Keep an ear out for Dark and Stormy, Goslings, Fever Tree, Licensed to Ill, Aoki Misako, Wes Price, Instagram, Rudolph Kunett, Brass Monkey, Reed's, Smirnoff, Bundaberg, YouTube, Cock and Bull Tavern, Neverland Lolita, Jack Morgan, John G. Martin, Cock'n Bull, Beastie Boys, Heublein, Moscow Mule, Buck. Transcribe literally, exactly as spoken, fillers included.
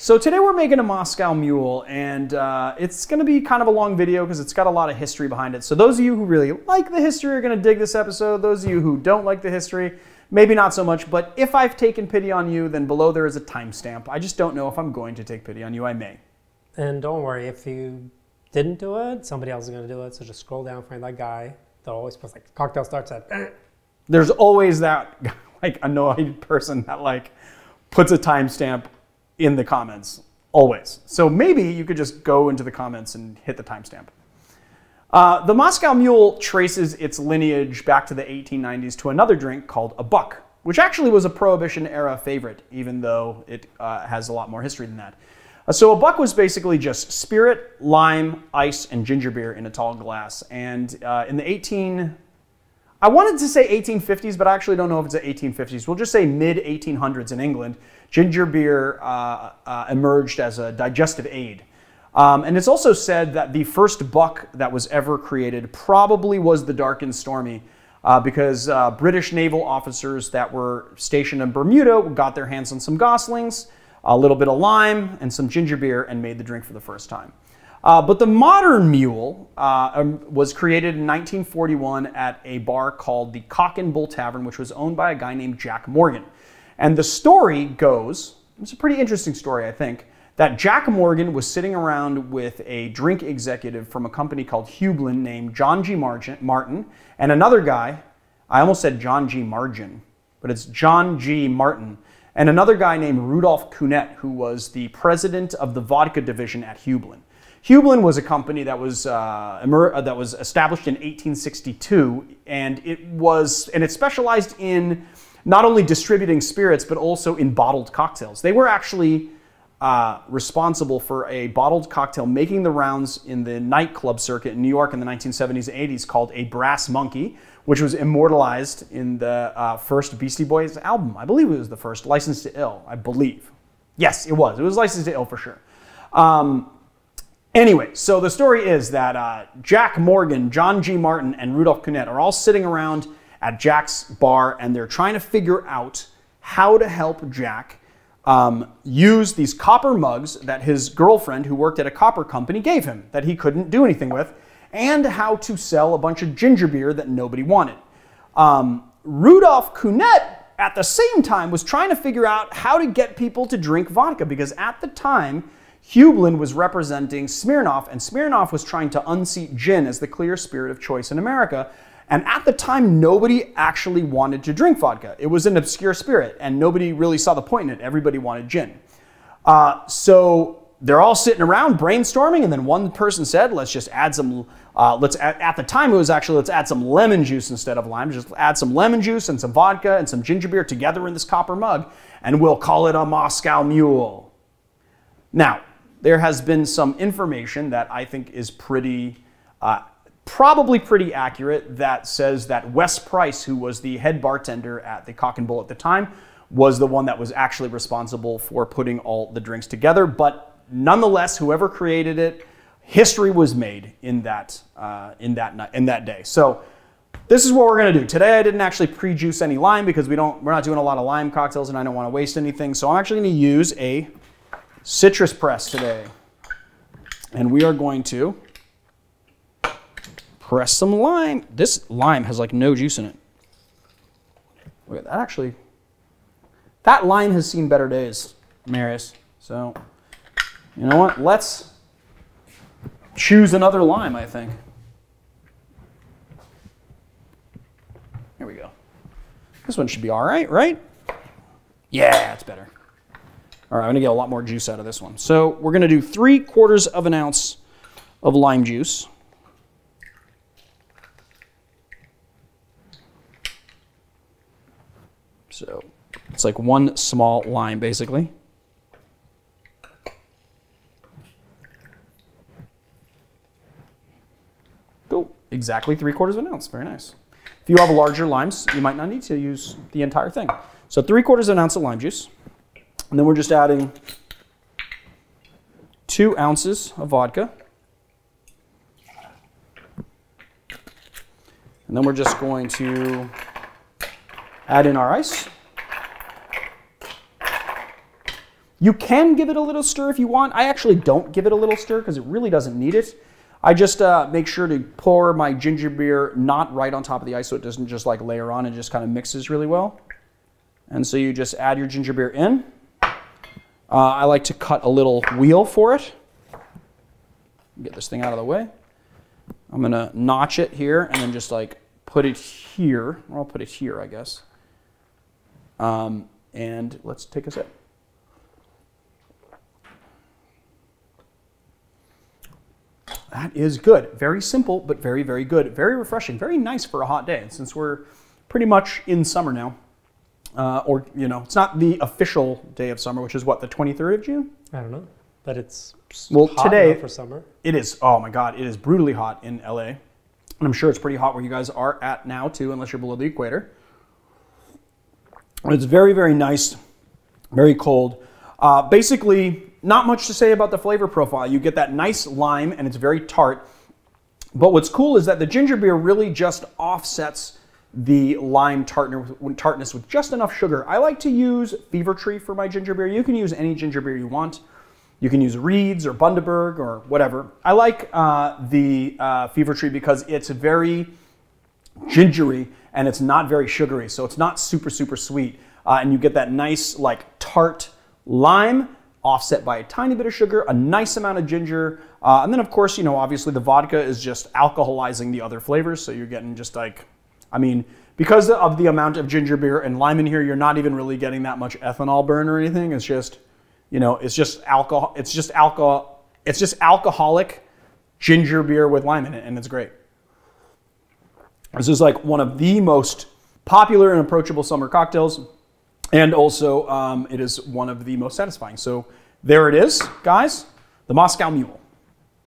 So today we're making a Moscow Mule, and uh, it's gonna be kind of a long video because it's got a lot of history behind it. So those of you who really like the history are gonna dig this episode. Those of you who don't like the history, maybe not so much, but if I've taken pity on you, then below there is a timestamp. I just don't know if I'm going to take pity on you, I may. And don't worry, if you didn't do it, somebody else is gonna do it, so just scroll down, find that guy that always puts like, cocktail starts at, eh. There's always that like annoyed person that like puts a timestamp in the comments, always. So maybe you could just go into the comments and hit the timestamp. Uh, the Moscow Mule traces its lineage back to the eighteen nineties to another drink called a buck, which actually was a Prohibition era favorite, even though it uh, has a lot more history than that. Uh, so a buck was basically just spirit, lime, ice, and ginger beer in a tall glass. And uh, in the eighteen, I wanted to say eighteen fifties, but I actually don't know if it's the eighteen fifties. We'll just say mid eighteen hundreds in England, ginger beer uh, uh, emerged as a digestive aid. Um, and it's also said that the first buck that was ever created probably was the Dark and Stormy, uh, because uh, British naval officers that were stationed in Bermuda got their hands on some goslings, a little bit of lime, and some ginger beer, and made the drink for the first time. Uh, but the modern mule uh, um, was created in nineteen forty-one at a bar called the Cock and Bull Tavern, which was owned by a guy named Jack Morgan. And the story goes, it's a pretty interesting story, I think, that Jack Morgan was sitting around with a drink executive from a company called Heublein named John G. Martin, and another guy, I almost said John G. Margin, but it's John G. Martin, and another guy named Rudolph Kunett, who was the president of the vodka division at Heublein. Heublein was a company that was uh, that was established in eighteen sixty-two, and it was and it specialized in not only distributing spirits but also in bottled cocktails. They were actually uh, responsible for a bottled cocktail making the rounds in the nightclub circuit in New York in the nineteen seventies and eighties called a Brass Monkey, which was immortalized in the uh, first Beastie Boys album. I believe it was the first, Licensed to Ill, I believe. Yes, it was. It was Licensed to Ill for sure. Um, Anyway, so the story is that uh, Jack Morgan, John G. Martin, and Rudolph Kunett are all sitting around at Jack's bar, and they're trying to figure out how to help Jack um, use these copper mugs that his girlfriend, who worked at a copper company, gave him that he couldn't do anything with, and how to sell a bunch of ginger beer that nobody wanted. Um, Rudolph Kunett, at the same time, was trying to figure out how to get people to drink vodka, because at the time, Heublein was representing Smirnoff, and Smirnoff was trying to unseat gin as the clear spirit of choice in America. And at the time, nobody actually wanted to drink vodka. It was an obscure spirit, and nobody really saw the point in it. Everybody wanted gin. Uh, so they're all sitting around brainstorming, and then one person said, let's just add some, uh, let's add, at the time it was actually, let's add some lemon juice instead of lime. Just add some lemon juice and some vodka and some ginger beer together in this copper mug, and we'll call it a Moscow Mule. Now, there has been some information that I think is pretty, uh, probably pretty accurate, that says that Wes Price, who was the head bartender at the Cock and Bull at the time, was the one that was actually responsible for putting all the drinks together. But nonetheless, whoever created it, history was made in that uh, in that night, in that day. So this is what we're gonna do today. I didn't actually pre-juice any lime because we don't we're not doing a lot of lime cocktails, and I don't want to waste anything. So I'm actually gonna use a citrus press today, and we are going to press some lime. This lime has like no juice in it. Look at that, actually. That lime has seen better days, Marius. So, you know what? Let's choose another lime, I think. Here we go. This one should be all right, right? Yeah, it's better. All right, I'm gonna get a lot more juice out of this one. So we're gonna do three quarters of an ounce of lime juice. So it's like one small lime, basically. Cool, exactly three quarters of an ounce, very nice. If you have larger limes, you might not need to use the entire thing. So three quarters of an ounce of lime juice. And then we're just adding two ounces of vodka. And then we're just going to add in our ice. You can give it a little stir if you want. I actually don't give it a little stir because it really doesn't need it. I just uh, make sure to pour my ginger beer not right on top of the ice so it doesn't just like layer on and just kind of mixes really well. And so you just add your ginger beer in. Uh, I like to cut a little wheel for it. Get this thing out of the way. I'm gonna notch it here and then just like put it here, or I'll put it here, I guess. Um, and let's take a sip. That is good. Very simple, but very, very good. Very refreshing. Very nice for a hot day. And since we're pretty much in summer now, uh, or, you know, it's not the official day of summer, which is what, the twenty-third of June? I don't know, but it's well, hot today, for summer. It is. Oh my God. It is brutally hot in L A. And I'm sure it's pretty hot where you guys are at now too, unless you're below the equator. It's very, very nice. Very cold. Uh, basically, not much to say about the flavor profile. You get that nice lime and it's very tart. But what's cool is that the ginger beer really just offsets the lime tartness with just enough sugar. I like to use Fever Tree for my ginger beer. You can use any ginger beer you want. You can use Reed's or Bundaberg or whatever. I like uh, the uh, Fever Tree because it's very gingery and it's not very sugary. So it's not super, super sweet. Uh, and you get that nice like tart lime, offset by a tiny bit of sugar, a nice amount of ginger, uh, and then of course, you know, obviously the vodka is just alcoholizing the other flavors, so you're getting just like, I mean, because of the amount of ginger beer and lime in here, you're not even really getting that much ethanol burn or anything. It's just, you know, it's just alcohol, it's just alcohol, it's just alcoholic ginger beer with lime in it, and it's great. This is like one of the most popular and approachable summer cocktails. And also, um, it is one of the most satisfying. So there it is, guys, the Moscow Mule.